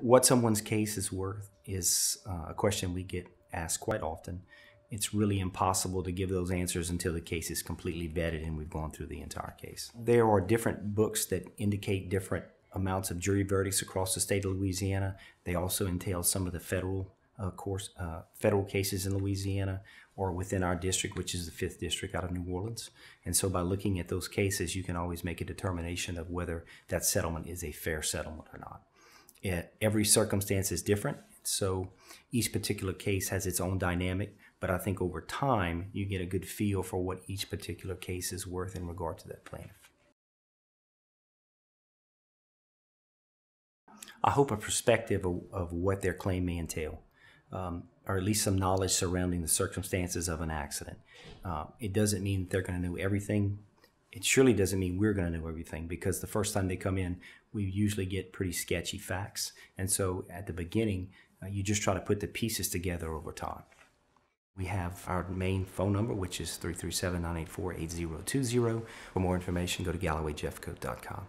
What someone's case is worth is a question we get asked quite often. It's really impossible to give those answers until the case is completely vetted and we've gone through the entire case. There are different books that indicate different amounts of jury verdicts across the state of Louisiana. They also entail some of the federal cases in Louisiana or within our district, which is the 5th District out of New Orleans. And so by looking at those cases, you can always make a determination of whether that settlement is a fair settlement or not. Every circumstance is different, so each particular case has its own dynamic, but I think over time, you get a good feel for what each particular case is worth in regard to that plaintiff. I hope a perspective of what their claim may entail, or at least some knowledge surrounding the circumstances of an accident. It doesn't mean they're going to know everything. It surely doesn't mean we're going to know everything, because the first time they come in, we usually get pretty sketchy facts. And so at the beginning, you just try to put the pieces together over time. We have our main phone number, which is 337-984-8020. For more information, go to GallowayJeffcoat.com.